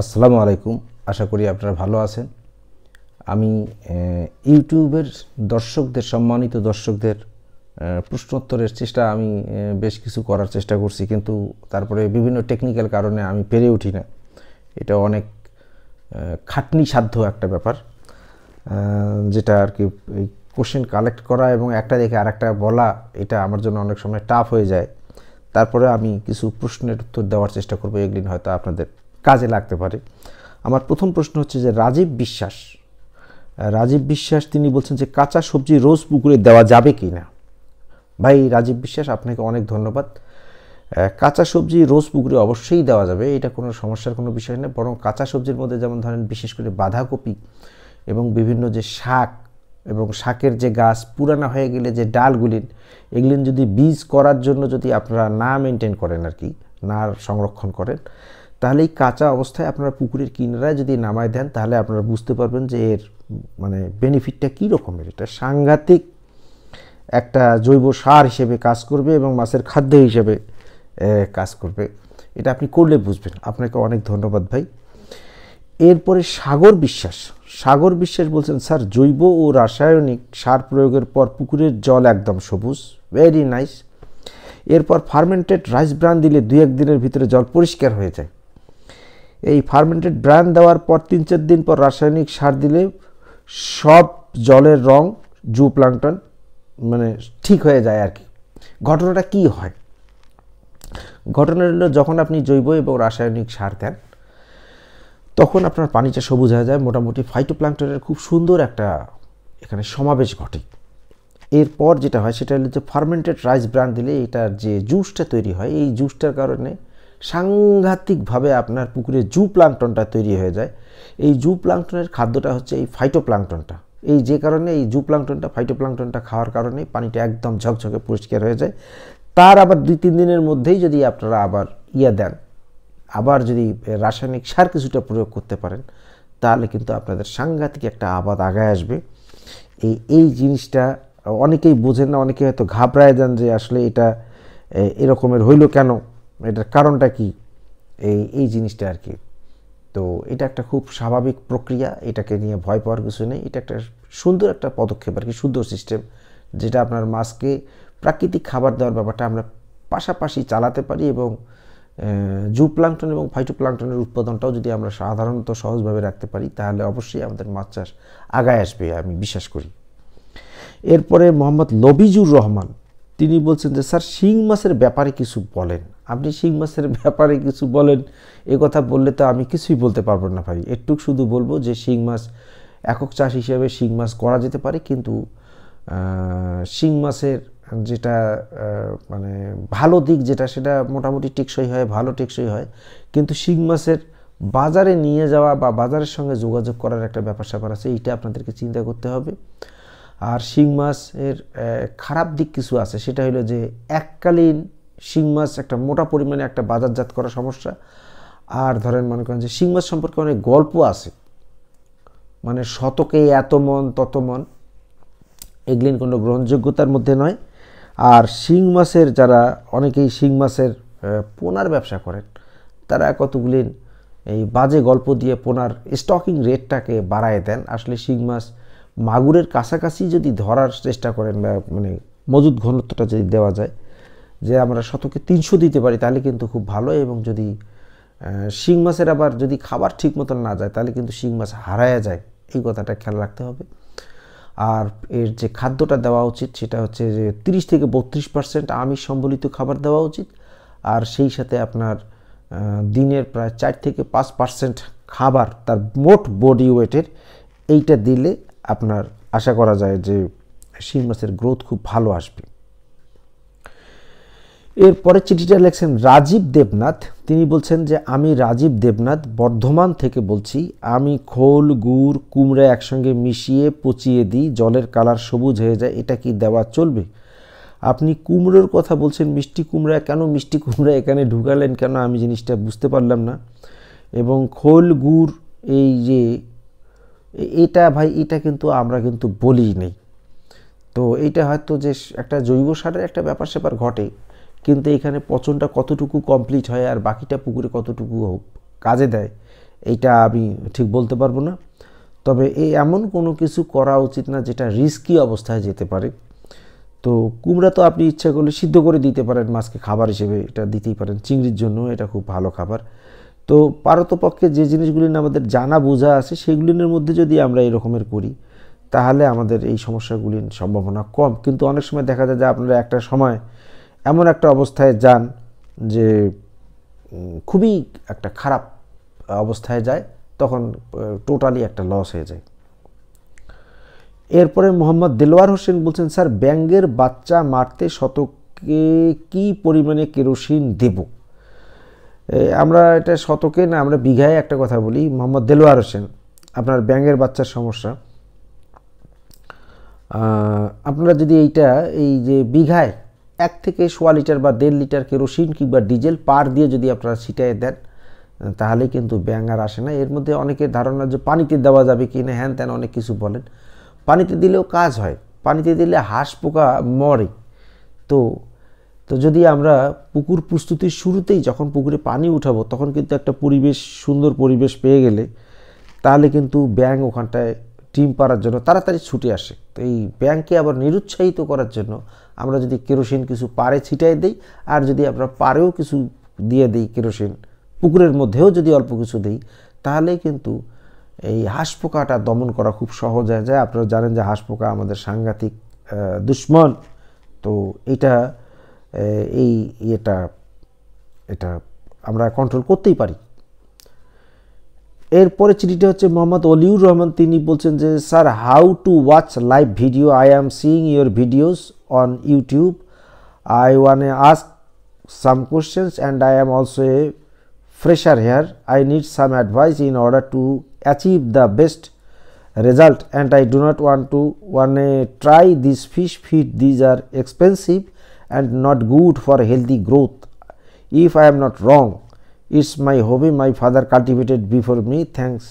আসসালামু আলাইকুম আশা করি আপনারা ভালো আছেন আমি ইউটিউবের দর্শকদের সম্মানিত দর্শকদের প্রশ্ন উত্তরের চেষ্টা আমি বেশ কিছু করার চেষ্টা করছি কিন্তু তারপরে বিভিন্ন টেকনিক্যাল কারণে আমি পেরে উঠি না এটা অনেক খাটনি সাধ্য একটা ব্যাপার যেটা আর কি কোশ্চেন কালেক্ট করা এবং একটা দেখে আরেকটা বলা এটা আমার জন্য অনেক সময় টাফ হয়ে যায় তারপরে আমি কিছু প্রশ্নের উত্তর দেওয়ার চেষ্টা করব এগুলিন হয়তো আপনাদের কাজে লাগতে পারে আমার প্রথম প্রশ্ন হচ্ছে যে রাজীব বিশ্বাস তিনি বলছেন যে কাঁচা সবজি রোজ পুকুরে দেওয়া যাবে কিনা ভাই রাজীব বিশ্বাস আপনাকে অনেক ধন্যবাদ কাঁচা সবজি রোজ পুকুরে অবশ্যই দেওয়া যাবে এটা কোনো সমস্যার কোনো বিষয় না বরং কাঁচা সবজির মধ্যে যেমন ধরেন বিশেষ করে বাঁধাকপি এবং বিভিন্ন যে শাক এবং শাকের যে গাছ পুরানা হয়ে গেলে যে ডালগুলিন এগুলিন যদি বীজ করার জন্য যদি আপনারা না মেনটেন করেন আর কি না সংরক্ষণ করেন তাহলে এই কাঁচা অবস্থায় আপনারা পুকুরের কিনারায় যদি নামায় দেন তাহলে আপনারা বুঝতে পারবেন যে এর মানে বেনিফিটটা কী রকমের এটা সাংঘাতিক একটা জৈব সার হিসেবে কাজ করবে এবং মাছের খাদ্য হিসেবে কাজ করবে এটা আপনি করলে বুঝবেন আপনাকে অনেক ধন্যবাদ ভাই এরপরে সাগর বিশ্বাস বলছেন স্যার জৈব ও রাসায়নিক সার প্রয়োগের পর পুকুরের জল একদম সবুজ ভেরি নাইস এরপর ফার্মেন্টেড রাইস ব্রান দিলে দুই একদিনের ভিতরে জল পরিষ্কার হয়ে যায় এই ফার্মেন্টেড ব্রান দেওয়ার পর ৩-৪ দিন পর রাসায়নিক সার দিলে সব জলের রং জু প্লাঙ্কটন মানে ঠিক হয়ে যায় আর কি ঘটনাটা কি হয় ঘটনা হলো যখন আপনি জৈব এবং রাসায়নিক সার দেন তখন আপনার পানিটা সবুজ হয়ে যায় মোটামুটি ফাইটোপ্লাঙ্কটনের খুব সুন্দর একটা এখানে সমাবেশ ঘটে এরপর যেটা হয় সেটা হলো যে ফার্মেন্টেড রাইস ব্রান দিলে এটার যে জুসটা তৈরি হয় এই জুসটার কারণে সাংঘাতিকভাবে আপনার পুকুরে জু প্লাঙ্কটনটা তৈরি হয়ে যায় এই জু প্লাঙ্কটনের খাদ্যটা হচ্ছে এই ফাইটোপ্লাঙ্কটনটা এই যে কারণে এই জু প্লাঙ্কটনটা ফাইটোপ্লাঙ্কটনটা খাওয়ার কারণে পানিটা একদম ঝকঝকে পরিষ্কার হয়ে যায় তার আবার 2-3 দিনের মধ্যেই যদি আপনারা আবার দেন আবার যদি রাসায়নিক সার কিছুটা প্রয়োগ করতে পারেন তাহলে কিন্তু আপনাদের সাংঘাতিক একটা আবাদ আগায় আসবে এই জিনিসটা অনেকেই বোঝেন না অনেকে হয়তো ঘাবড়ায় যান যে আসলে এটা এরকমের হইল কেন এটার কারণটা কি এই জিনিসটা আর কি তো এটা একটা খুব স্বাভাবিক প্রক্রিয়া এটাকে নিয়ে ভয় পাওয়ার কিছু নেই এটা একটা সুন্দর একটা পদক্ষেপ আর কি সুন্দর সিস্টেম যেটা আপনার মাছকে প্রাকৃতিক খাবার দেওয়ার ব্যাপারটা আমরা পাশাপাশি চালাতে পারি এবং জু প্লাঙ্কটন এবং ফাইটোপ্লাঙ্কটনের উৎপাদনটাও যদি আমরা সাধারণত সহজভাবে রাখতে পারি তাহলে অবশ্যই আমাদের মাছ চাষ আগায় আসবে আমি বিশ্বাস করি এরপরে মোহাম্মদ লবিজুর রহমান তিনি বলছেন যে স্যার শিং মাছের ব্যাপারে কিছু বলেন আপনি শিং মাছের ব্যাপারে কিছু বলেন এ কথা বললে তো আমি কিছুই বলতে পারবো না ভাই একটু শুধু বলবো যে শিং মাছ একক চাষ হিসেবে শিং মাছ করা যেতে পারে কিন্তু শিং মাছের যেটা মানে ভালো দিক যেটা সেটা মোটামুটি টেকসই হয় ভালো টেকসই হয় কিন্তু শিং মাছের বাজারে নিয়ে যাওয়া বা বাজারের সঙ্গে যোগাযোগ করার একটা ব্যাপার স্যাপার আছে এইটা আপনাদেরকে চিন্তা করতে হবে আর শিং মাছের খারাপ দিক কিছু আছে সেটা হলো যে এককালীন শিং মাছ একটা মোটা পরিমাণে একটা বাজারজাত করা সমস্যা আর ধরেন মনে করেন যে শিং মাছ সম্পর্কে অনেক গল্প আছে মানে শতকে এত মন তত মন এগুলিন কোনো গ্রহণযোগ্যতার মধ্যে নয় আর শিং মাছের যারা অনেকেই শিং মাছের পোনার ব্যবসা করেন তারা কতগুলি এই বাজে গল্প দিয়ে পোনার স্টকিং রেটটাকে বাড়ায় দেন আসলে শিং মাছ মাগুরের কাছাকাছি যদি ধরার চেষ্টা করেন বা মানে মজুদ ঘনত্বটা যদি দেওয়া যায় যে আমরা শতকে ৩০০ দিতে পারি তাহলে কিন্তু খুব ভালো এবং যদি শিং মাছের আবার যদি খাবার ঠিক মতন না যায় তাহলে কিন্তু শিং মাছ হারায় যায় এই কথাটা খেয়াল রাখতে হবে আর এর যে খাদ্যটা দেওয়া উচিত সেটা হচ্ছে যে 30 থেকে 32% আমিষ সম্বলিত খাবার দেওয়া উচিত আর সেই সাথে আপনার দিনের প্রায় 4 থেকে 5% খাবার তার মোট বডি ওয়েটের এইটা দিলে আপনার আশা করা যায় যে শিং মাছের গ্রোথ খুব ভালো আসবে এরপরে চিঠিটা লিখছেন রাজীব দেবনাথ তিনি বলছেন যে আমি রাজীব দেবনাথ বর্ধমান থেকে বলছি আমি খোল গুড় কুমড়া একসঙ্গে মিশিয়ে পচিয়ে দিই জলের কালার সবুজ হয়ে যায় এটা কি দেওয়া চলবে আপনি কুমড়োর কথা বলছেন মিষ্টি কুমড়া কেন মিষ্টি কুমড়া এখানে ঢুকালেন কেন আমি জিনিসটা বুঝতে পারলাম না এবং খোল গুড় এই যে এটা ভাই এটা কিন্তু আমরা কিন্তু বলি নেই তো এটা হয়তো যে একটা জৈব সারের একটা ব্যাপার স্যাপার ঘটে কিন্তু এখানে পচনটা কতটুকু কমপ্লিট হয় আর বাকিটা পুকুরে কতটুকু কাজে দেয় এটা আমি ঠিক বলতে পারবো না তবে এই এমন কোনো কিছু করা উচিত না যেটা রিস্কি অবস্থায় যেতে পারে তো কুমড়া তো আপনি ইচ্ছা করলে সিদ্ধ করে দিতে পারেন মাছকে খাবার হিসেবে এটা দিতেই পারেন চিংড়ির জন্য এটা খুব ভালো খাবার তো পারতপক্ষে যে জিনিসগুলি আমাদের জানা বোঝা আছে সেগুলির মধ্যে যদি আমরা এই রকমের করি তাহলে আমাদের এই সমস্যাগুলির সম্ভাবনা কম কিন্তু অনেক সময় দেখা যায় যে আপনারা একটা সময় এমন একটা অবস্থায় যান যে খুবই একটা খারাপ অবস্থায় যায় তখন টোটালি একটা লস হয়ে যায় এরপরে মোহাম্মদ দিলওয়ার হোসেন বলছেন স্যার ব্যাঙের বাচ্চা মারতে শতকে কি পরিমাণে কেরোসিন দেব আমরা এটা শতকে না আমরা বিঘায় একটা কথা বলি মোহাম্মদ দিলওয়ার হোসেন আপনার ব্যাঙের বাচ্চার সমস্যা আপনারা যদি এইটা এই যে বিঘায় এক থেকে 1.5 লিটার বা 1.5 লিটার কেরোসিন কিংবা ডিজেল পার দিয়ে যদি আপনারা ছিটায় দেন তাহলে কিন্তু ব্যাঙ আর আসে না এর মধ্যে অনেকের ধারণা যে পানিতে দেওয়া যাবে কিনা হ্যান ত্যান অনেক কিছু বলেন পানিতে দিলেও কাজ হয় পানিতে দিলে হাঁস পোকা মরে তো তো যদি আমরা পুকুর প্রস্তুতির শুরুতেই যখন পুকুরে পানি উঠাবো তখন কিন্তু একটা পরিবেশ সুন্দর পরিবেশ পেয়ে গেলে তাহলে কিন্তু ব্যাঙ ওখানটায় টিম পারার জন্য তাড়াতাড়ি ছুটে আসে তো এই ব্যাঙকে আবার নিরুৎসাহিত করার জন্য আমরা যদি কেরোসিন কিছু পারে ছিটাই দেই আর যদি আমরা পারেও কিছু দিয়ে দেই কেরোসিন পুকুরের মধ্যেও যদি অল্প কিছু দেই তাহলে কিন্তু এই হাঁস পোকাটা দমন করা খুব সহজ হয়ে যায় আপনারা জানেন যে হাঁস পোকা আমাদের সাংঘাতিক দুশমন তো এটা এই এটা এটা আমরা কন্ট্রোল করতেই পারি এরপরে চিঠিটা হচ্ছে মোহাম্মদ অলিউর রহমান তিনি বলছেন যে sir how to watch live video I am seeing your videos on YouTube I want to ask some questions and I am also a fresher here I need some advice in order to achieve the best result and I do not want to try these fish feed these are expensive and not good for healthy growth if I am not wrong it's my hobby my father cultivated before me thanks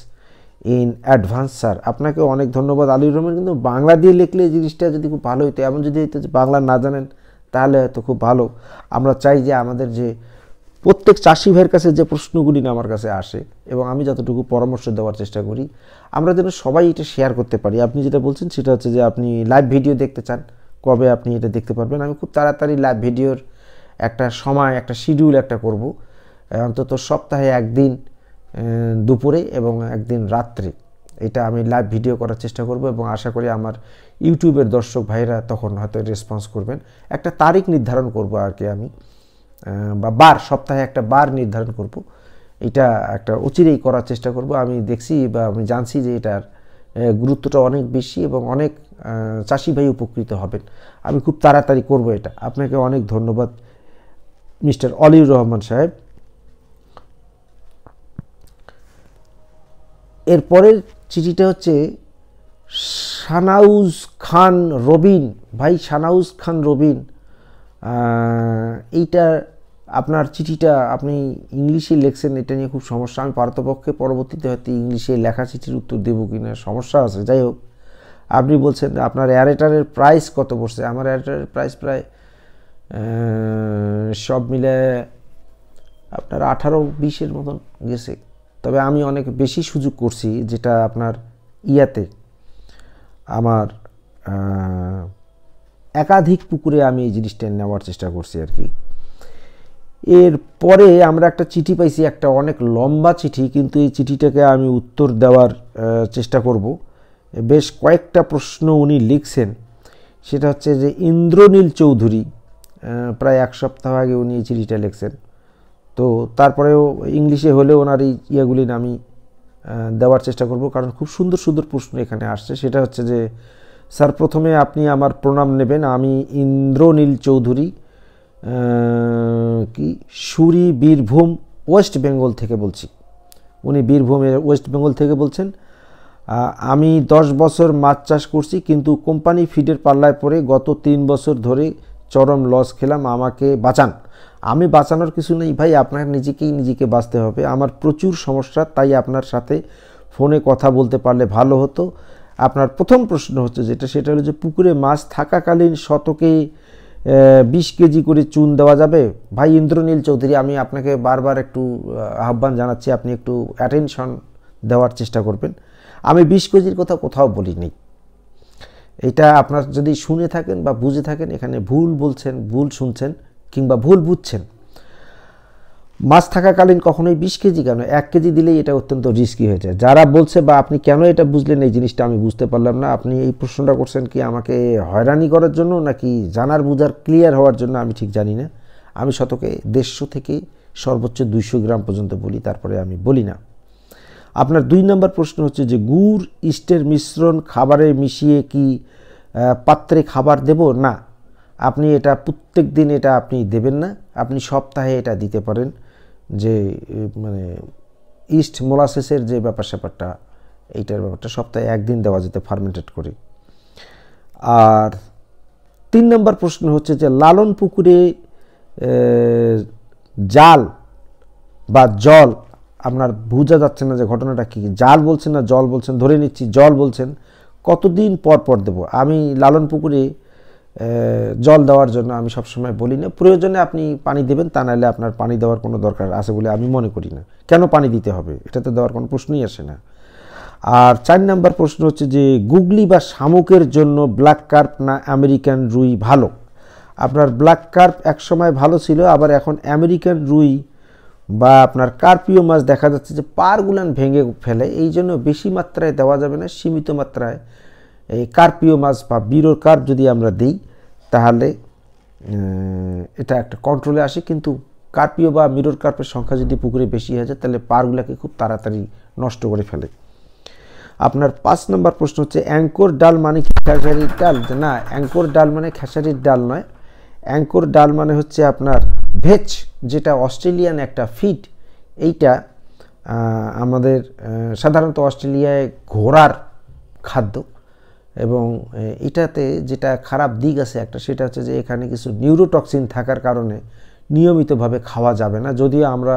in advance sir আপনাকে অনেক ধন্যবাদ আলিউর রহমান কিন্তু বাংলা দিয়ে লিখলে জিনিসটা যদি খুব ভালো হতো এমন যদি হতো যে বাংলা না জানেন তাহলে হয়তো খুব ভালো আমরা চাই যে আমাদের যে প্রত্যেক চাষি ভাইয়ের কাছে যে প্রশ্নগুলি আমার কাছে আসে এবং আমি যতটুকু পরামর্শ দেওয়ার চেষ্টা করি আমরা যেন সবাই এটা শেয়ার করতে পারি আপনি যেটা বলছেন সেটা হচ্ছে যে আপনি লাইভ ভিডিও দেখতে চান কবে আপনি এটা দেখতে পারবেন আমি খুব তাড়াতাড়ি লাইভ ভিডিওর একটা সময় একটা শিডিউল একটা করব অন্তত সপ্তাহে একদিন দুপুরে এবং একদিন রাত্রে এটা আমি লাইভ ভিডিও করার চেষ্টা করব এবং আশা করি আমার ইউটিউবের দর্শক ভাইরা তখন হয়তো রেসপন্স করবেন একটা তারিখ নির্ধারণ করব আর কি আমি বা বার সপ্তাহে একটা বার নির্ধারণ করব এটা একটা অচিরেই করার চেষ্টা করব আমি দেখছি বা আমি জানছি যে এটার গুরুত্বটা অনেক বেশি এবং অনেক চাষি ভাই উপকৃত হবেন আমি খুব তাড়াতাড়ি করব এটা আপনাকে অনেক ধন্যবাদ মিস্টার অলিউর রহমান সাহেব এরপরের চিঠিটা হচ্ছে সানাউজ খান রবিন ভাই সানাউজ খান রবিন এইটা আপনার চিঠিটা আপনি ইংলিশে লিখছেন এটা নিয়ে খুব সমস্যা আমি পারতপক্ষে পরবর্তীতে হয়তো ইংলিশে লেখা চিঠির উত্তর দেবো কি না সমস্যা আছে যাই হোক আপনি বলছেন আপনার অ্যারেটারের প্রাইস কত পড়ছে আমার অ্যারেটারের প্রাইস প্রায় সব মিলে আপনার 18-20 মতন গেছে তবে আমি অনেক বেশি সুযোগ করছি যেটা আপনার ইয়াতে আমার একাধিক পুকুরে আমি এই জিনিসটা নেওয়ার চেষ্টা করছি আর কি এরপরে আমরা একটা চিঠি পাইছি একটা অনেক লম্বা চিঠি কিন্তু এই চিঠিটাকে আমি উত্তর দেওয়ার চেষ্টা করব বেশ কয়েকটা প্রশ্ন উনি লিখছেন সেটা হচ্ছে যে ইন্দ্রনীল চৌধুরী প্রায় এক সপ্তাহ আগে উনি এই চিঠিটা লিখছেন তো তারপরেও ইংলিশে হলেও ওনার এই ইয়েগুলি আমি দেওয়ার চেষ্টা করব কারণ খুব সুন্দর সুন্দর প্রশ্ন এখানে আসছে সেটা হচ্ছে যে স্যার প্রথমে আপনি আমার প্রণাম নেবেন আমি ইন্দ্রনীল চৌধুরী কি সুরি বীরভূম ওয়েস্ট বেঙ্গল থেকে বলছি উনি বীরভূমে ওয়েস্ট বেঙ্গল থেকে বলছেন আমি 10 বছর মাছ চাষ করছি কিন্তু কোম্পানি ফিডের পাল্লায় পড়ে গত 3 বছর ধরে চরম লস খেলাম আমাকে বাঁচান আমি বাঁচানোর কিছু নেই ভাই আপনার নিজেকে বাঁচতে হবে আমার প্রচুর সমস্যা তাই আপনার সাথে ফোনে কথা বলতে পারলে ভালো হতো আপনার প্রথম প্রশ্ন হচ্ছে যেটা সেটা হলো যে পুকুরে মাছ থাকাকালীন শতকে 20 केजी करे चून देवा जाबे भाई इंद्रनील चौधुरी आमी आपनाके बार बार एकटू आह्वान जानाच्छि आपनि एकटू अटेंशन देवार चेष्टा करबेन। आमी 20 केजिर कथा कोथाओ बोलिनि, एटा आपनारा जदि शुने थाकेन बा बुझे थाकेन एखाने भूल बोलछेन, भूल शुनछेन किंबा भूल बुझछेन। মাছ থাকাকালীন কখনোই 20 কেজি কেন 1 কেজি দিলেই এটা অত্যন্ত রিস্কি হয়ে যায়। যারা বলছে বা আপনি কেন এটা বুঝলেন এই জিনিসটা আমি বুঝতে পারলাম না, আপনি এই প্রশ্নটা করছেন কি আমাকে হয়রানি করার জন্য নাকি জানার বুঝার ক্লিয়ার হওয়ার জন্য আমি ঠিক জানি না। আমি শতকে 150 থেকে সর্বোচ্চ 200 গ্রাম পর্যন্ত বলি, তারপরে আমি বলি না। আপনার 2 নম্বর প্রশ্ন হচ্ছে যে গুড় ইস্টের মিশ্রণ খাবারে মিশিয়ে কি পাত্রে খাবার দেব? না, আপনি এটা প্রত্যেক দিন এটা আপনি দেবেন না, আপনি সপ্তাহে এটা দিতে পারেন। যে মানে ইস্ট মোলাসেসের যে ব্যাপার স্যাপারটা এইটার ব্যাপারটা সপ্তাহে একদিন দেওয়া যেতে ফার্মেন্টেড করে। আর ৩ নম্বর প্রশ্ন হচ্ছে যে লালন পুকুরে জাল বা জল আপনার বোঝা যাচ্ছে না যে ঘটনাটা কি, জাল বলছেন না জল বলছেন, ধরে নিচ্ছি জল বলছেন, কতদিন পর পর দেবো? আমি লালন পুকুরে জল দেওয়ার জন্য আমি সব সময় বলি না, প্রয়োজনে আপনি পানি দেবেন, তা নাহলে আপনার পানি দেওয়ার কোনো দরকার আছে বলে আমি মনে করি না। কেন পানি দিতে হবে, এটা তো দেওয়ার কোনো প্রশ্নই আসে না। আর ৪ নম্বর প্রশ্ন হচ্ছে যে গুগলি বা শামুকের জন্য ব্ল্যাক কার্প না আমেরিকান রুই ভালো? আপনার ব্ল্যাক কার্প একসময় ভালো ছিল, আবার এখন আমেরিকান রুই বা আপনার কার্পিও মাছ দেখা যাচ্ছে যে পারগুলান ভেঙে ফেলে, এই জন্য বেশি মাত্রায় দেওয়া যাবে না। সীমিত মাত্রায় এই কার্পিও মাছ বা বিরোর কার্প যদি আমরা দিই তাহলে এটা একটা কন্ট্রোলে আসে, কিন্তু কার্পিও বা মিরর কার্পের সংখ্যা যদি পুকুরে বেশি হয়ে যায় তাহলে পারগুলোকে খুব তাড়াতাড়ি নষ্ট করে ফেলে। আপনার 5 নম্বর প্রশ্ন হচ্ছে অ্যাঙ্কর ডাল মানে খেসারির ডাল? না, অ্যাঙ্কর ডাল মানে খেসারির ডাল নয়, অ্যাঙ্কর ডাল মানে হচ্ছে আপনার ভেজ, যেটা অস্ট্রেলিয়ান একটা ফিড। এইটা আমাদের সাধারণত অস্ট্রেলিয়ায় ঘোড়ার খাদ্য এবং এটাতে যেটা খারাপ দিক আছে একটা, সেটা হচ্ছে যে এখানে কিছু নিউরোটক্সিন থাকার কারণে নিয়মিতভাবে খাওয়া যাবে না। যদিও আমরা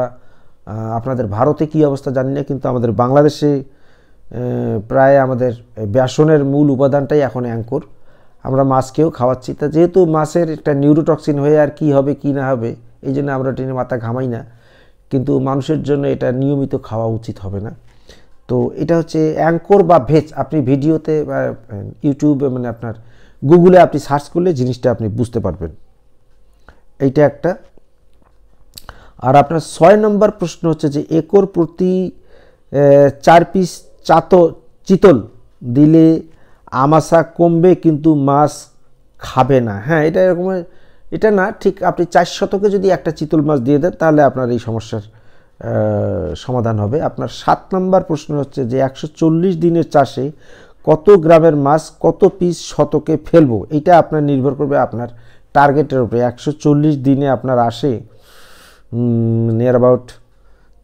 আপনাদের ভারতে কি অবস্থা জানি না, কিন্তু আমাদের বাংলাদেশে প্রায় আমাদের বেসনের মূল উপাদানটাই এখন অ্যাঙ্কর, আমরা মাছকেও খাওয়াচ্ছি। তা যেহেতু মাছের একটা নিউরোটক্সিন হয়ে আর কি হবে কি না হবে এই জন্য আমরা টেনে মাথা ঘামাই না, কিন্তু মানুষের জন্য এটা নিয়মিত খাওয়া উচিত হবে না। তো এটা হচ্ছে অ্যাঙ্কর বা ভেজ, আপনি ভিডিওতে বা ইউটিউবে মানে আপনার গুগলে আপনি সার্চ করলে জিনিসটা আপনি বুঝতে পারবেন, এইটা একটা। আর আপনার 6 নম্বর প্রশ্ন হচ্ছে যে একর প্রতি 4 পিস চিতল দিলে আমাশা কমবে কিন্তু মাছ খাবে না? হ্যাঁ, এটা এরকম এটা না, ঠিক আপনি 4 শতকে যদি একটা চিতল মাছ দিয়ে দেন তাহলে আপনার এই সমস্যার সমাধান হবে। আপনার 7 নম্বর প্রশ্ন হচ্ছে যে 140 দিনের চাষে কত গ্রামের মাছ কত পিস শতকে ফেলবো? এটা আপনার নির্ভর করবে আপনার টার্গেটের উপরে। 140 দিনে আপনার আসে নিয়ার অ্যাবাউট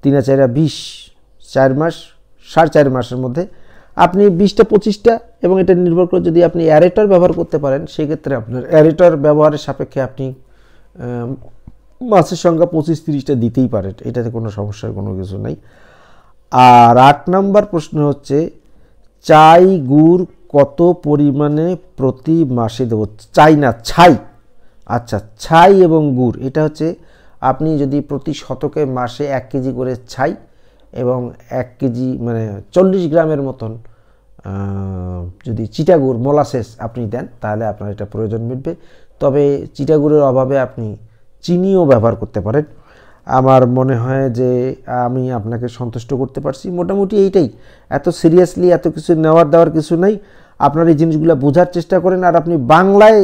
3 আর 4 20, 4 মাস 4.5 মাসের মধ্যে আপনি 20টা 25টা, এবং এটা নির্ভর করে যদি আপনি অ্যারেটর ব্যবহার করতে পারেন সেক্ষেত্রে আপনার অ্যারেটর ব্যবহারের সাপেক্ষে আপনি মাছের সংখ্যা 25-30টা দিতেই পারেন, এটাতে কোনো সমস্যার কোনো কিছু নাই। আর 8 নম্বর প্রশ্ন হচ্ছে চাই গুড় কত পরিমাণে প্রতি মাসে দেবো? চাই না, ছাই। আচ্ছা, ছাই এবং গুড়, এটা হচ্ছে আপনি যদি প্রতি শতকে মাসে 1 কেজি করে ছাই এবং 1 কেজি মানে 40 গ্রামের মতন যদি চিটাগুড় মোলাসেস আপনি দেন তাহলে আপনার এটা প্রয়োজন মিটবে। তবে চিটাগুড়ের অভাবে আপনি চিনিও ব্যবহার করতে পারেন। আমার মনে হয় যে আমি আপনাকে সন্তুষ্ট করতে পারছি মোটামুটি। এইটাই, এত সিরিয়াসলি এত কিছু নেওয়ার দেওয়ার কিছু নাই, আপনার এই জিনিসগুলো বোঝার চেষ্টা করেন। আর আপনি বাংলায়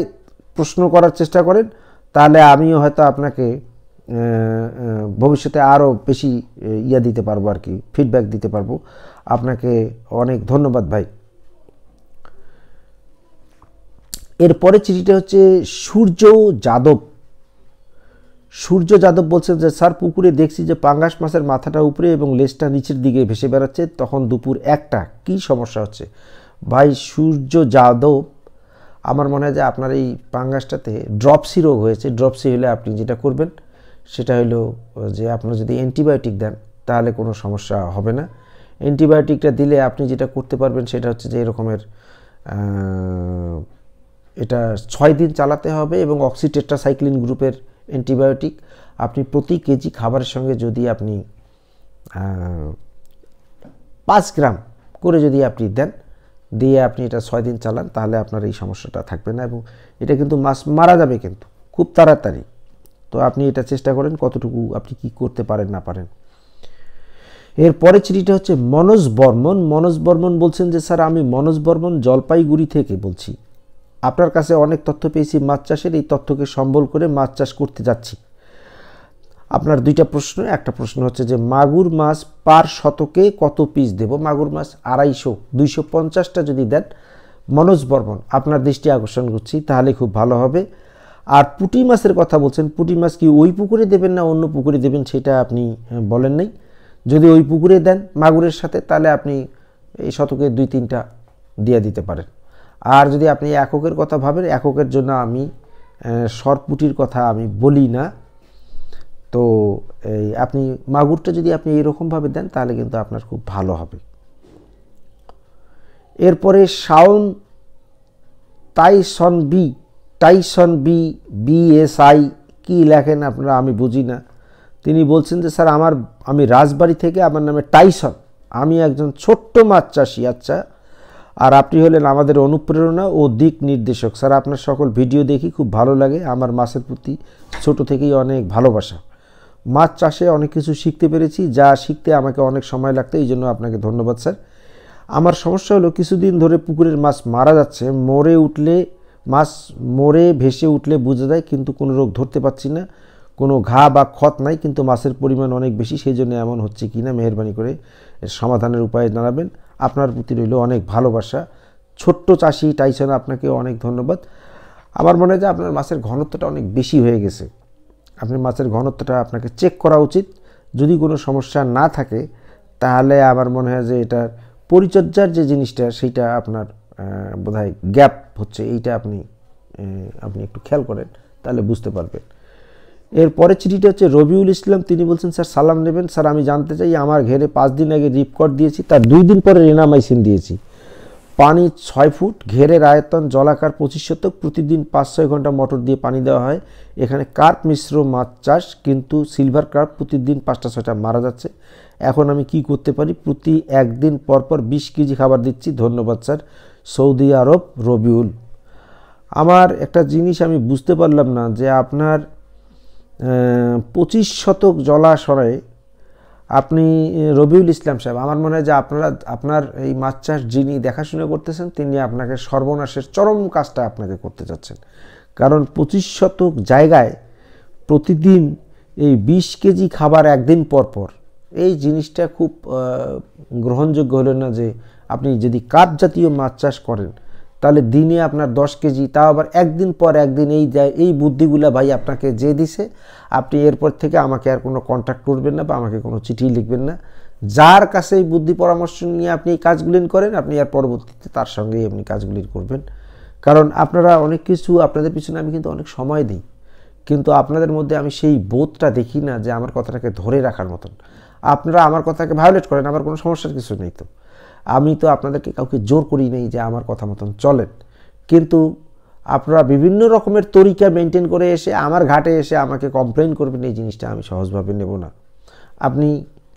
প্রশ্ন করার চেষ্টা করেন, তাহলে আমিও হয়তো আপনাকে ভবিষ্যতে আরও বেশি দিতে পারবো আর কি, ফিডব্যাক দিতে পারবো। আপনাকে অনেক ধন্যবাদ ভাই। এরপরে চিঠিটা হচ্ছে সূর্য যাদব। সূর্য যাদব বলছেন যে স্যার পুকুরে দেখছি যে পাঙ্গাস মাছের মাথাটা উপরে এবং লেজটা নিচের দিকে ভেসে বেড়াচ্ছে, তখন দুপুর 1টা, কি সমস্যা হচ্ছে? ভাই সূর্য যাদব, আমার মনে হয় যে আপনার এই পাঙ্গাসটাতে ড্রপসি রোগ হয়েছে। ড্রপসি হলে আপনি যেটা করবেন সেটা হলো যে আপনার যদি অ্যান্টিবায়োটিক দেন তাহলে কোনো সমস্যা হবে না। অ্যান্টিবায়োটিকটা দিলে আপনি যেটা করতে পারবেন সেটা হচ্ছে যে এরকমের এটা ৬ দিন চালাতে হবে এবং অক্সিটেট্রাসাইক্লিন গ্রুপের অ্যান্টিবায়োটিক আপনি প্রতি কেজি খাবারের সঙ্গে যদি আপনি 5 গ্রাম করে যদি আপনি দেন দিয়ে আপনি এটা ৬ দিন চালান তাহলে আপনার এই সমস্যাটা থাকবে না এবং এটা কিন্তু মাছ মারা যাবে কিন্তু খুব তাড়াতাড়ি। তো আপনি এটা চেষ্টা করেন কতটুকু আপনি কি করতে পারেন না পারেন। এরপরে চিঠিটা হচ্ছে মনোজ বর্মন। মনোজ বর্মন বলছেন যে স্যার আমি মনোজ বর্মন জলপাইগুড়ি থেকে বলছি, আপনার কাছে অনেক তথ্য পেয়েছি মাছ চাষের, এই তথ্যকে সম্বল করে মাছ চাষ করতে যাচ্ছি। আপনার দুইটা প্রশ্ন, একটা প্রশ্ন হচ্ছে যে মাগুর মাছ পার শতকে কত পিস দেব? মাগুর মাছ 250-250টা যদি দেন মনোজ বর্মন, আপনার দৃষ্টি আকর্ষণ করছি, তাহলে খুব ভালো হবে। আর পুঁটি মাছের কথা বলছেন, পুঁটি মাছ কি ওই পুকুরে দেবেন না অন্য পুকুরে দেবেন সেটা আপনি বলেন নাই। যদি ওই পুকুরে দেন মাগুরের সাথে তাহলে আপনি এই শতকে 2-3টা দিয়ে দিতে পারেন। আর যদি আপনি এককের কথা ভাবেন, এককের জন্য আমি সরপুটির কথা আমি বলি না। তো এই আপনি মাগুরটা যদি আপনি এরকমভাবে দেন তাহলে কিন্তু আপনার খুব ভালো হবে। এরপরে শাওন টাইসন বি বিএসআই কী লেখেন আপনারা আমি বুঝি না, তিনি বলছেন যে স্যার আমি রাজবাড়ি থেকে, আমার নামে টাইসন, আমি একজন ছোট্ট মাছ চাষি। আচ্ছা, আর আপনি হলেন আমাদের অনুপ্রেরণা ও দিক নির্দেশক। স্যার আপনার সকল ভিডিও দেখি, খুব ভালো লাগে, আমার মাছের প্রতি ছোট থেকেই অনেক ভালোবাসা। মাছ চাষে অনেক কিছু শিখতে পেরেছি যা শিখতে আমাকে অনেক সময় লাগতো, এই জন্য আপনাকে ধন্যবাদ স্যার। আমার সমস্যা হলো কিছুদিন ধরে পুকুরের মাছ মারা যাচ্ছে, মাছ মরে ভেসে উঠলে বুঝে যায়, কিন্তু কোনো রোগ ধরতে পারছি না, কোনো ঘা বা ক্ষত নাই, কিন্তু মাছের পরিমাণ অনেক বেশি, সেই জন্য এমন হচ্ছে কি না মেহরবানি করে এর সমাধানের উপায় জানাবেন। আপনার প্রতি রইল অনেক ভালোবাসা, ছোট্ট চাষি টাইসন, আপনাকে অনেক ধন্যবাদ। আমার মনে হয় যে আপনার মাছের ঘনত্বটা অনেক বেশি হয়ে গেছে, আপনার মাছের ঘনত্বটা আপনাকে চেক করা উচিত। যদি কোনো সমস্যা না থাকে তাহলে আমার মনে হয় যে এটার পরিচর্যার যে জিনিসটা সেইটা আপনার বোধহয় গ্যাপ হচ্ছে, এইটা আপনি একটু খেয়াল করেন তাহলে বুঝতে পারবেন। এরপরে চিঠিটা হচ্ছে রবিউল ইসলাম, তিনি বলছেন স্যার সালাম নেবেন, স্যার আমি জানতে চাই আমার ঘেরে 5 দিন আগে রিপকট দিয়েছি, তার 2 দিন পরে রেনামাইসিন দিয়েছি, পানি 6 ফুট, ঘেরের আয়তন জলাকার 25 শতক, প্রতিদিন 5-6 ঘন্টা মোটর দিয়ে পানি দেওয়া হয়। এখানে কার্প মিশ্র মাছ চাষ, কিন্তু সিলভার কার্প প্রতিদিন 5-6টা মারা যাচ্ছে। এখন আমি কি করতে পারি? প্রতি 1 দিন পরপর 20 কেজি খাবার দিচ্ছি, ধন্যবাদ স্যার। সৌদি আরব, রবিউল। আমার একটা জিনিস আমি বুঝতে পারলাম না যে আপনার 25 শতক জলাশয়ে আপনি, রবিউল ইসলাম সাহেব, আমার মনে হয় যে আপনার এই মাছ চাষ যিনি দেখাশোনা করতেছেন তিনি আপনাকে সর্বনাশের চরম কাজটা আপনাকে করতে চাচ্ছেন, কারণ 25 শতক জায়গায় প্রতিদিন এই 20 কেজি খাবার 1 দিন পরপর, এই জিনিসটা খুব গ্রহণযোগ্য হলো না। যে আপনি যদি কার্প জাতীয় মাছ চাষ করেন তাহলে দিনে আপনার 10 কেজি, তাও আবার 1 দিন পর 1 দিন, এই বুদ্ধিগুলা ভাই আপনাকে যে দিছে, আপনি এরপর থেকে আমাকে আর কোনো কন্ট্যাক্ট করবেন না বা আমাকে কোনো চিঠি লিখবেন না। যার কাছে এই বুদ্ধি পরামর্শ নিয়ে আপনি এই কাজগুলি করেন, আপনি আর পরবর্তীতে তার সঙ্গেই আপনি কাজগুলি করবেন, কারণ আপনারা অনেক কিছু, আপনাদের পিছনে আমি কিন্তু অনেক সময় দিই, কিন্তু আপনাদের মধ্যে আমি সেই বোধটা দেখি না যে আমার কথাটাকে ধরে রাখার মতন। আপনারা আমার কথাকে ভায়োলেট করেন, আমার কোনো সমস্যার কিছু নেই, তো আমি তো আপনাদেরকে কাউকে জোর করি নাই যে আমার কথা মতন চলেন, কিন্তু আপনারা বিভিন্ন রকমের তরিকা মেনটেন করে এসে আমার ঘাটে এসে আমাকে কমপ্লেন করবেন, এই জিনিসটা আমি সহজভাবে নেব না। আপনি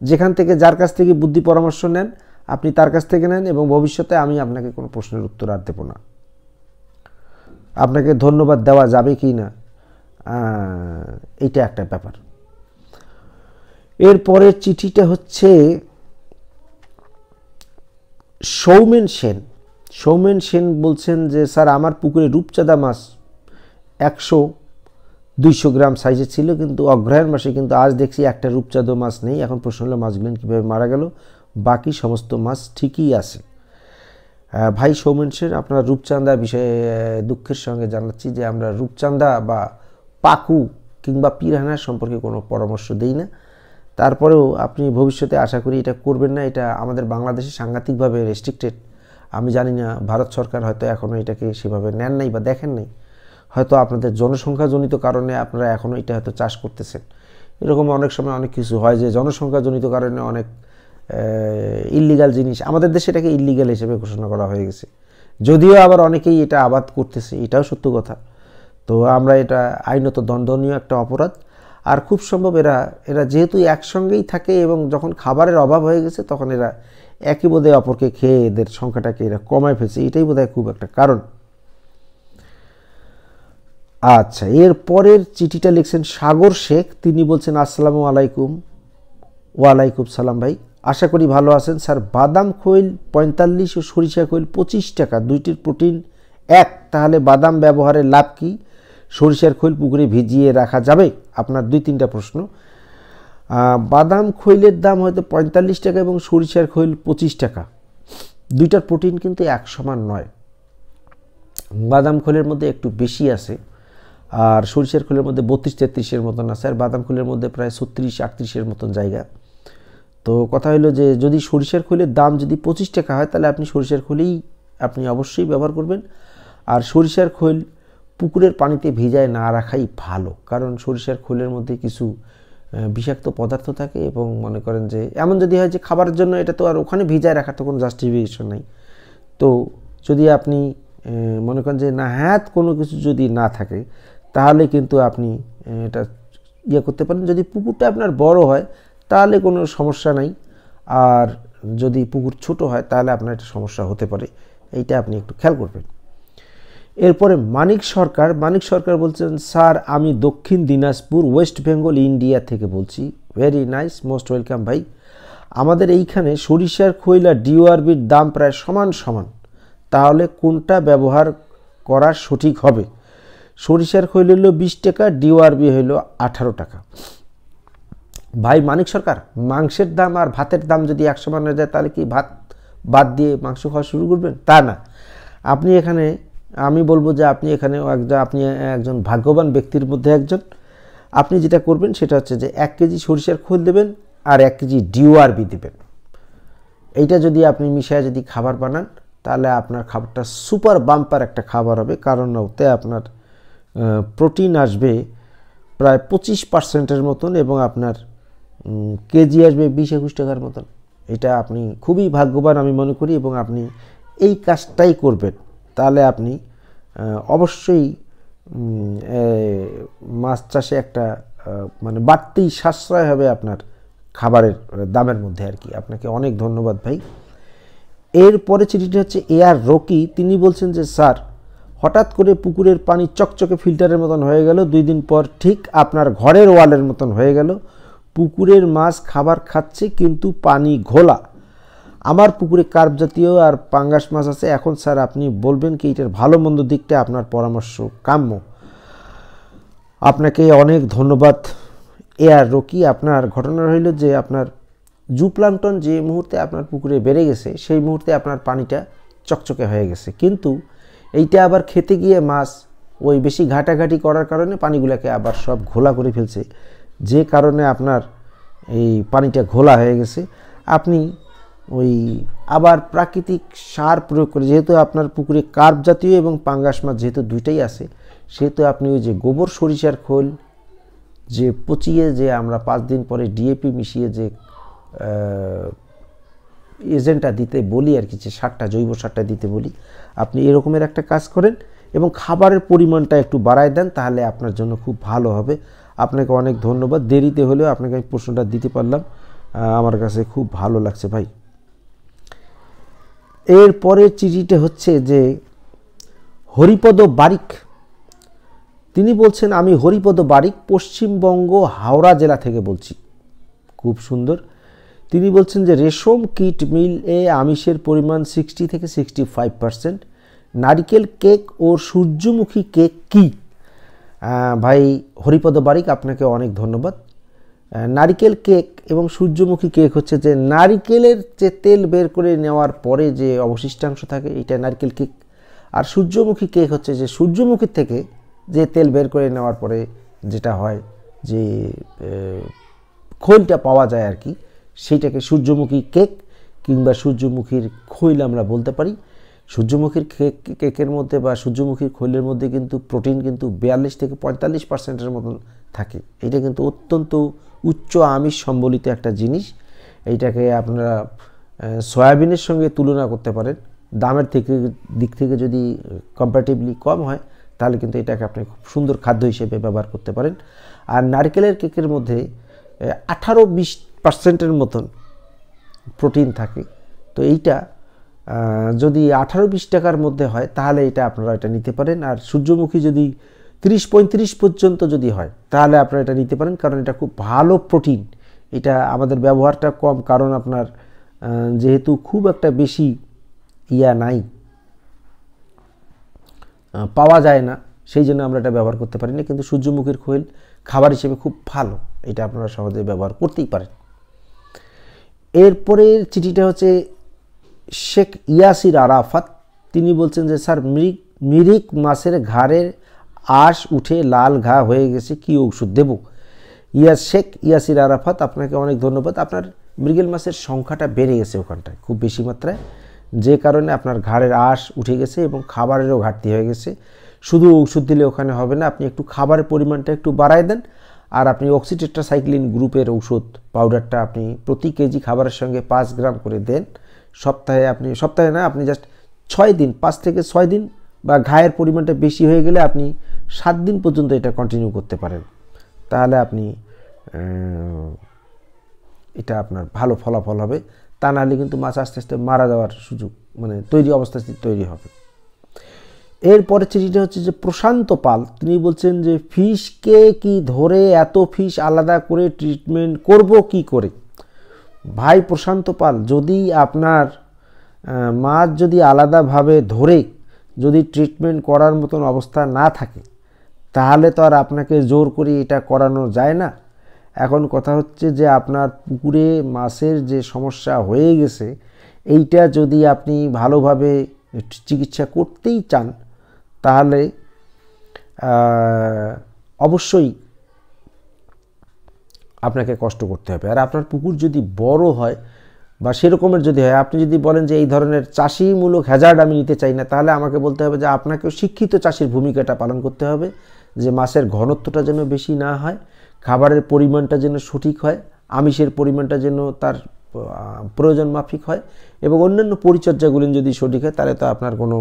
যেখান থেকে, যার কাছ থেকে বুদ্ধি পরামর্শ নেন, আপনি তার কাছ থেকে নেন, এবং ভবিষ্যতে আমি আপনাকে কোনো প্রশ্নের উত্তর আর দেব না। আপনাকে ধন্যবাদ দেওয়া যাবে কি না এইটা একটা ব্যাপার। এরপরের চিঠিটা হচ্ছে সৌমেন সেন বলছেন যে স্যার আমার পুকুরে রূপচাঁদা মাছ 100-200 গ্রাম সাইজে ছিল, কিন্তু অগ্রহায়ণ মাসে, কিন্তু আজ দেখছি একটা রূপচাঁদা মাছ নেই। এখন প্রশ্ন হলো মাছগুলো কীভাবে মারা গেল? বাকি সমস্ত মাছ ঠিকই আছে। ভাই সৌমেন সেন, আপনার রূপচাঁদা বিষয়ে দুঃখের সঙ্গে জানাচ্ছি যে আমরা রূপচাঁদা বা পাকু কিংবা পিরানা সম্পর্কে কোনো পরামর্শ দিই না। তারপরেও আপনি ভবিষ্যতে আশা করি এটা করবেন না, এটা আমাদের বাংলাদেশে সাংঘাতিকভাবে রেস্ট্রিক্টেড। আমি জানি না ভারত সরকার হয়তো এখনও এটাকে সেভাবে নেন নাই বা দেখেন নাই, হয়তো আপনাদের জনসংখ্যাজনিত কারণে আপনারা এখনও এটা হয়তো চাষ করতেছেন। এরকম অনেক সময় অনেক কিছু হয় যে জনসংখ্যাজনিত কারণে অনেক ইল্লিগাল জিনিস, আমাদের দেশে এটাকে ইল্লিগাল হিসেবে ঘোষণা করা হয়ে গেছে, যদিও আবার অনেকেই এটা আবাদ করতেছে, এটাও সত্য কথা। তো আমরা এটা আইনত দণ্ডনীয় একটা অপরাধ। আর খুব সম্ভব এরা যেহেতু একসঙ্গেই থাকে এবং যখন খাবারের অভাব হয়ে গেছে তখন এরা একই বোধহয় অপরকে খেয়ে এদের সংখ্যাটাকে এরা কমায় ফেলছে, এটাই বোধহয় খুব একটা কারণ। আচ্ছা, এর পরের চিঠিটা লিখছেন সাগর শেখ। তিনি বলছেন, আসসালামু আলাইকুম। ওয়ালাইকুম সালাম ভাই, আশা করি ভালো আছেন। স্যার, বাদাম খৈল 45 ও সরিষা খৈল 25 টাকা, দুইটির প্রোটিন এক, তাহলে বাদাম ব্যবহারের লাভ কি? সরিষার খৈল পুকুরে ভিজিয়ে রাখা যাবে? আপনার 2-3টা প্রশ্ন। বাদাম খৈলের দাম হয়তো 45 টাকা এবং সরিষার খৈল 25 টাকা, দুইটার প্রোটিন কিন্তু এক সমান নয়। বাদাম খৈলের মধ্যে একটু বেশি আছে, আর সরিষার খৈলের মধ্যে 32-33-এর মতন আছে, আর বাদাম খৈলের মধ্যে প্রায় 36-38-এর মতন জায়গা। তো কথা হলো যে যদি সরিষার খৈলের দাম যদি 25 টাকা হয় তাহলে আপনি সরিষার খৈলেই আপনি অবশ্যই ব্যবহার করবেন। আর সরিষার খৈল পুকুরের পানিতে ভিজায় না রাখাই ভালো, কারণ সরিষার খৈলের মধ্যে কিছু বিষাক্ত পদার্থ থাকে। এবং মনে করেন যে এমন যদি হয় যে খাবারের জন্য এটা তো আর ওখানে ভিজায় রাখার তো কোনো জাস্টিফিকেশন নাই। তো যদি আপনি মনে করেন যে না হাত কোনো কিছু যদি না থাকে তাহলে কিন্তু আপনি এটা ইয়ে করতে পারেন। যদি পুকুরটা আপনার বড় হয় তাহলে কোনো সমস্যা নাই, আর যদি পুকুর ছোট হয় তাহলে আপনার একটা সমস্যা হতে পারে, এইটা আপনি একটু খেয়াল করবেন। এরপরে মানিক সরকার বলছেন, স্যার আমি দক্ষিণ দিনাজপুর, ওয়েস্ট বেঙ্গল, ইন্ডিয়া থেকে বলছি। ভেরি নাইস, মোস্ট ওয়েলকাম ভাই। আমাদের এইখানে সরিষার খৈল আর ডিওআরবির দাম প্রায় সমান, তাহলে কোনটা ব্যবহার করা সঠিক হবে? সরিষার খৈল হলো 20 টাকা, ডিওআরবি হইল 18 টাকা। ভাই মানিক সরকার, মাংসের দাম আর ভাতের দাম যদি এক সমান হয়ে যায় তাহলে কি ভাত বাদ দিয়ে মাংস খাওয়া শুরু করবেন? তা না, আপনি এখানে আমি বলবো যে আপনি এখানে আপনি একজন ভাগ্যবান ব্যক্তির মধ্যে একজন। আপনি যেটা করবেন সেটা হচ্ছে যে 1 কেজি সরিষার খৈল দেবেন আর 1 কেজি ডিওআরবি দেবেন। এইটা যদি আপনি মিশায় যদি খাবার বানান তাহলে আপনার খাবারটা সুপার বাম্পার একটা খাবার হবে, কারণ ওতে আপনার প্রোটিন আসবে প্রায় 25%-এর মতন এবং আপনার কেজি আসবে 20-21 টাকার মতন। এটা আপনি খুবই ভাগ্যবান আমি মনে করি, এবং আপনি এই কাজটাই করবেন। তাহলে আপনি অবশ্যই মাছ চাষে একটা মানে বাড়তি সাশ্রয় হবে আপনার খাবারের দামের মধ্যে আর কি। আপনাকে অনেক ধন্যবাদ ভাই। এরপরে চিঠিটা হচ্ছে এআর রকি। তিনি বলছেন যে, স্যার হঠাৎ করে পুকুরের পানি চকচকে ফিল্টারের মতন হয়ে গেল, 2 দিন পর ঠিক আপনার ঘরের ওয়ালের মতন হয়ে গেল। পুকুরের মাছ খাবার খাচ্ছে কিন্তু পানি ঘোলা। আমার পুকুরে কার্প জাতীয় আর পাঙ্গাস মাছ আছে। এখন স্যার আপনি বলবেন কি এটার ভালো মন্দ দিকটা? আপনার পরামর্শ কাম্য। আপনাকে অনেক ধন্যবাদ এআর রকি। আপনার ঘটনা হইল যে আপনার জুপ্লাঙ্কটন যে মুহূর্তে আপনার পুকুরে বেড়ে গেছে সেই মুহূর্তে আপনার পানিটা চকচকে হয়ে গেছে, কিন্তু এইটা আবার খেতে গিয়ে মাছ ওই বেশি ঘাটাঘাটি করার কারণে পানিগুলোকে আবার সব ঘোলা করে ফেলছে, যে কারণে আপনার এই পানিটা ঘোলা হয়ে গেছে। আপনি ওই আবার প্রাকৃতিক সার প্রয়োগ করে, যেহেতু আপনার পুকুরে কার্প জাতীয় এবং পাঙ্গাস মাছ যেহেতু দুইটাই আছে, সেহেতু আপনি ওই যে গোবর সরিষার খৈল যে পচিয়ে যে আমরা 5 দিন পরে ডিএপি মিশিয়ে যে এজেন্টটা দিতে বলি আর কি, যে সারটা জৈব সারটা দিতে বলি, আপনি এরকমের একটা কাজ করেন এবং খাবারের পরিমাণটা একটু বাড়ায় দেন, তাহলে আপনার জন্য খুব ভালো হবে। আপনাকে অনেক ধন্যবাদ, দেরিতে হলেও আপনাকে আমি প্রশ্নটা দিতে পারলাম, আমার কাছে খুব ভালো লাগছে ভাই। এর পরের চিঠিটা হচ্ছে যে হরিপদ বারিক। তিনি বলছেন, আমি হরিপদ বারিক, পশ্চিমবঙ্গ, হাওড়া জেলা থেকে বলছি। খুব সুন্দর। তিনি বলছেন যে রেশম কিট মিল এ আমিষের পরিমাণ 60 থেকে 65%, নারিকেল কেক ও সূর্যমুখী কেক কি? ভাই হরিপদ বারিক, আপনাকে অনেক ধন্যবাদ। নারিকেল কেক এবং সূর্যমুখী কেক হচ্ছে যে নারিকেলের যে তেল বের করে নেওয়ার পরে যে অবশিষ্টাংশ থাকে এটা নারিকেল কেক, আর সূর্যমুখী কেক হচ্ছে যে সূর্যমুখীর থেকে যে তেল বের করে নেওয়ার পরে যেটা হয় যে খৈলটা পাওয়া যায় আর কি, সেইটাকে সূর্যমুখী কেক কিংবা সূর্যমুখীর খৈল আমরা বলতে পারি। সূর্যমুখীর কেকের মধ্যে বা সূর্যমুখীর খৈলের মধ্যে কিন্তু প্রোটিন কিন্তু 42 থেকে 45%-এর মতন থাকে। এটা কিন্তু অত্যন্ত উচ্চ আমিষ সম্বলিত একটা জিনিস। এইটাকে আপনারা সয়াবিনের সঙ্গে তুলনা করতে পারেন, दामेर दिक थेके जदि कम्पैरेटिवली कम है ताहले किन्तु एटाके आपनि खूब सुंदर खाद्य हिसेबे व्यवहार करते पारेन। आर नारिकेलेर केकेर मध्ये 18-20% मतन प्रोटीन थाके, तो एइटा जदि 18-20 टाकार मध्ये हय ताहले एटा आपनारा एटा निते पारेन। आर सूर्यमुखी जदि 30-35 पर्यन्त जदि हय ताहले आपनारा एटा निते पारेन, कारण एटा खूब भालो प्रोटीन। एटा आमादेर व्यवहारटा कम, कारण आपनार जेहेतु खूब एकटा बेशी ইয়া নাই পাওয়া যায় না, সেই জন্য আমরা এটা ব্যবহার করতে পারি না। কিন্তু সূর্যমুখীর খৈল খাবার হিসেবে খুব ভালো, এটা আপনারা সহজে ব্যবহার করতেই পারেন। এরপরের চিঠিটা হচ্ছে শেখ ইয়াসির আরাফাত, তিনি বলছেন যে স্যার মিরিক মাছের ঘাড়ের আঁশ উঠে লাল ঘা হয়ে গেছে, কি ওষুধ দেব? শেখ ইয়াসির আরাফাত আপনাকে অনেক ধন্যবাদ। আপনার মৃগেল মাছের সংখ্যাটা বেড়ে গেছে ওখানটায় খুব বেশি মাত্রায়, যে কারণে আপনার ঘাড়ের আঁশ উঠে গেছে এবং খাবারেরও ঘাটতি হয়ে গেছে। শুধু ওষুধ দিলে ওখানে হবে না, আপনি একটু খাবারের পরিমাণটা একটু বাড়ায় দেন। আর আপনি অক্সিটেট্রাসাইক্লিন গ্রুপের ঔষধ পাউডারটা আপনি প্রতি কেজি খাবারের সঙ্গে 5 গ্রাম করে দেন। সপ্তাহে আপনি সপ্তাহে না, আপনি জাস্ট 6 দিন, 5 থেকে 6 দিন, বা ঘায়ের পরিমাণটা বেশি হয়ে গেলে আপনি 7 দিন পর্যন্ত এটা কন্টিনিউ করতে পারেন, তাহলে আপনি এটা আপনার ভালো ফলাফল হবে। তা নাহলে কিন্তু মাছ আস্তে আস্তে মারা যাওয়ার সুযোগ মানে তৈরি অবস্থা তৈরি হবে। এরপরে চিঠিটা হচ্ছে যে প্রশান্ত পাল, তিনি বলছেন যে ফিশকে কি ধরে এত ফিশ আলাদা করে ট্রিটমেন্ট করব কি করে? ভাই প্রশান্ত পাল, যদি আপনার মাছ যদি আলাদাভাবে ধরে যদি ট্রিটমেন্ট করার মতন অবস্থা না থাকে তাহলে তো আর আপনাকে জোর করে এটা করানো যায় না। এখন কথা হচ্ছে যে আপনার পুকুরে মাছের যে সমস্যা হয়ে গেছে এইটা যদি আপনি ভালোভাবে চিকিৎসা করতেই চান তাহলে অবশ্যই আপনাকে কষ্ট করতে হবে। আর আপনার পুকুর যদি বড় হয় বা সেরকমের যদি হয়, আপনি যদি বলেন যে এই ধরনের চাষিমূলক হ্যাজার্ড আমি নিতে চাই না, তাহলে আমাকে বলতে হবে যে আপনাকেও শিক্ষিত চাষির ভূমিকাটা পালন করতে হবে, যে মাছের ঘনত্বটা যেন বেশি না হয়, খাবারের পরিমাণটা যেন সঠিক হয়, আমিষের পরিমাণটা যেন তার প্রয়োজন মাফিক হয়, এবং অন্যান্য পরিচর্যাগুলি যদি সঠিক হয় তাহলে তো আপনার কোনো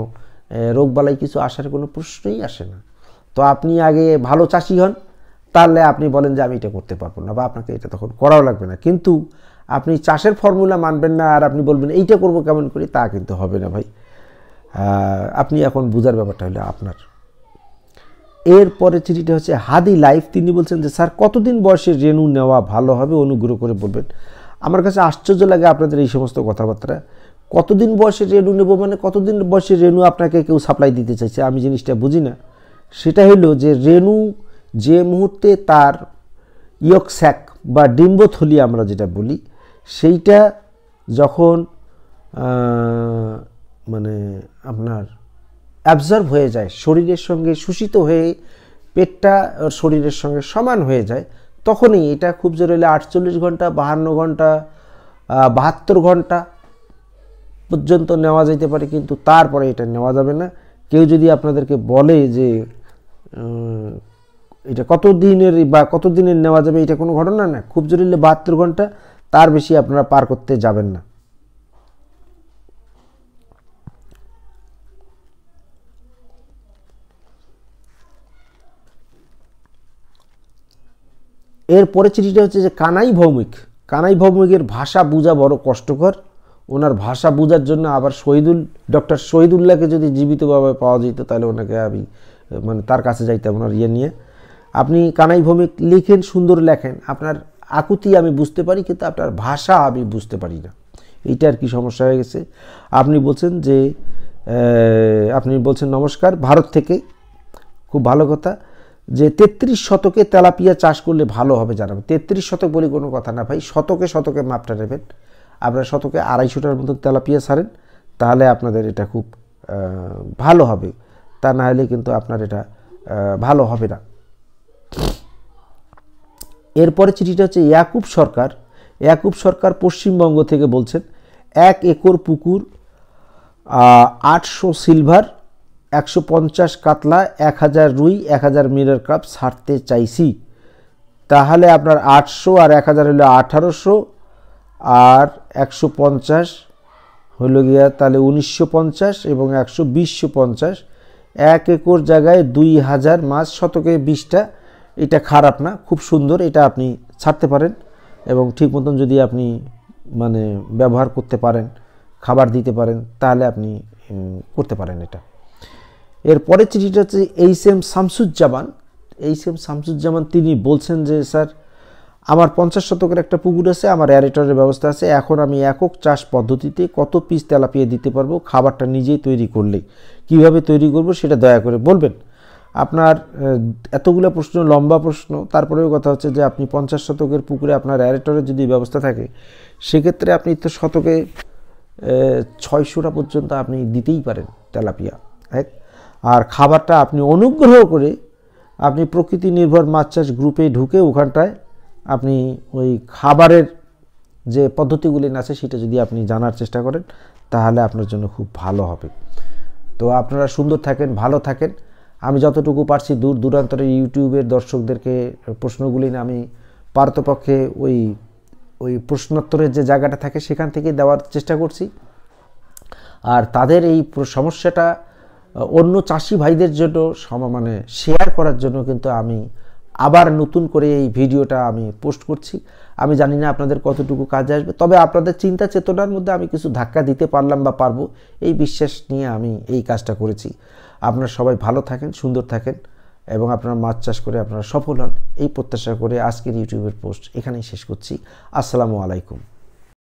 রোগবালাই কিছু আসার কোনো প্রশ্নই আসে না। তো আপনি আগে ভালো চাষি হন, তাহলে আপনি বলেন যে আমি এটা করতে পারবো না বা আপনাকে এটা তখন করাও লাগবে না। কিন্তু আপনি চাষের ফর্মুলা মানবেন না আর আপনি বলবেন এইটা করবো কেমন করি, তা কিন্তু হবে না ভাই। আপনি এখন বোঝার ব্যাপারটা হলো আপনার। এরপরে চিঠিটা হচ্ছে হাদি লাইফ, তিনি বলছেন যে স্যার কতদিন বয়সে রেণু নেওয়া ভালো হবে অনুগ্রহ করে বলবেন। আমার কাছে আশ্চর্য লাগে আপনাদের এই সমস্ত কথাবার্তা। কতদিন বয়সে রেণু নেব মানে কতদিন বয়সে রেণু আপনাকে কেউ সাপ্লাই দিতে চাইছে আমি জিনিসটা বুঝি না। সেটা হলো যে রেণু যে মুহূর্তে তার ইয়ক স্যাক বা ডিম্বথলি আমরা যেটা বলি সেইটা যখন মানে আপনার অ্যাবজর্ব হয়ে যায়, শরীরের সঙ্গে শোষিত হয়ে পেটটা শরীরের সঙ্গে সমান হয়ে যায়, তখনই এটা খুব জোর হলে 48 ঘন্টা, 52 ঘন্টা, 72 ঘন্টা পর্যন্ত নেওয়া যেতে পারে, কিন্তু তারপরে এটা নেওয়া যাবে না। কেউ যদি আপনাদেরকে বলে যে এটা কতদিনের বা কতদিনের নেওয়া যাবে, এটা কোনো ঘটনা না। খুব জোর হলে 72 ঘন্টা, তার বেশি আপনারা পার করতে যাবেন না। এর পরে চিঠিটা হচ্ছে যে কানাই ভৌমিক, কানাই ভৌমিকের ভাষা বোঝা বড় কষ্টকর, ওনার ভাষা বোঝার জন্য আবার ডক্টর শহীদুল্লাহকে যদি জীবিতভাবে পাওয়া যেত তাহলে ওনাকে আমি মানে তার কাছে যাইতাম ওনার ইয়ে নিয়ে। আপনি কানাই ভৌমিক লিখেন, সুন্দর লেখেন, আপনার আকুতি আমি বুঝতে পারি কিন্তু আপনার ভাষা আমি বুঝতে পারি না, এইটা আর কি সমস্যা হয়ে গেছে। আপনি বলছেন নমস্কার ভারত থেকে, খুব ভালো কথা, যে 33 শতকে তেলাপিয়া চাষ করলে ভালো হবে জানাবেন। 33 শতক বলে কোনো কথা না ভাই, শতকে শতকে মাপটা নেবেন। আপনারা শতকে 250টার মতো তেলাপিয়া ছাড়েন, তাহলে আপনাদের এটা খুব ভালো হবে, তা না হলে কিন্তু আপনার এটা ভালো হবে না। এরপরে চিঠিটা হচ্ছে ইয়াকুব সরকার পশ্চিমবঙ্গ থেকে বলছেন 1 একর পুকুর 800 সিলভার, 150 কাতলা, 1000 রুই, 1000 মিরর কাপ ছাড়তে চাইছি, তাহলে আপনার 800 আর 1000 হলো 1800 আর 150 হলো গিয়া তাহলে ১৯৫০ এবং ১২০ এক একর জায়গায় ২০০০ মাছ শতকে ২০টা এটা খারাপ না, খুব সুন্দর। এটা আপনি ছাড়তে পারেন এবং ঠিক মতন যদি আপনি মানে ব্যবহার করতে পারেন, খাবার দিতে পারেন, তাহলে আপনি করতে পারেন এটা। এরপরে চিঠিটা হচ্ছে এইচএম শামসুজ্জামান। এইচএম শামসুজ্জামান তিনি বলছেন যে স্যার আমার 50 শতকের একটা পুকুর আছে, আমার অ্যারেটরের ব্যবস্থা আছে, এখন আমি একক চাষ পদ্ধতিতে কত পিস তেলাপিয়া দিতে পারবো, খাবারটা নিজেই তৈরি করলে কিভাবে তৈরি করব সেটা দয়া করে বলবেন। আপনার এতগুলো প্রশ্ন, লম্বা প্রশ্ন, তারপরেও কথা হচ্ছে যে আপনি 50 শতকের পুকুরে আপনার অ্যারেটরের যদি ব্যবস্থা থাকে সেক্ষেত্রে আপনি তো শতকে 600টা পর্যন্ত আপনি দিতেই পারেন তেলাপিয়া। আর খাবারটা আপনি অনুগ্রহ করে আপনি প্রকৃতি নির্ভর মাছ চাষ গ্রুপে ঢুকে ওখানটায় আপনি ওই খাবারের যে পদ্ধতিগুলি আছে সেটা যদি আপনি জানার চেষ্টা করেন তাহলে আপনার জন্য খুব ভালো হবে। তো আপনারা সুন্দর থাকেন, ভালো থাকেন। আমি যতটুকু পারছি দূর দূরান্তরের ইউটিউবের দর্শকদেরকে প্রশ্নগুলি আমি পারতপক্ষে ওই ওই প্রশ্নোত্তরের যে জায়গাটা থাকে সেখান থেকে দেওয়ার চেষ্টা করছি। আর তাদের এই সমস্যাটা অন্য চাষি ভাইদের জন্য মানে শেয়ার করার জন্য কিন্তু আমি আবার নতুন করে এই ভিডিওটা আমি পোস্ট করছি। আমি জানি না আপনাদের কতটুকু কাজে আসবে, তবে আপনাদের চিন্তা চেতনার মধ্যে আমি কিছু ধাক্কা দিতে পারলাম বা পারবো এই বিশ্বাস নিয়ে আমি এই কাজটা করেছি। আপনারা সবাই ভালো থাকেন, সুন্দর থাকেন এবং আপনারা মাছ চাষ করে আপনারা সফল হন এই প্রত্যাশা করে আজকের ইউটিউবের পোস্ট এখানেই শেষ করছি। আসসালামু আলাইকুম।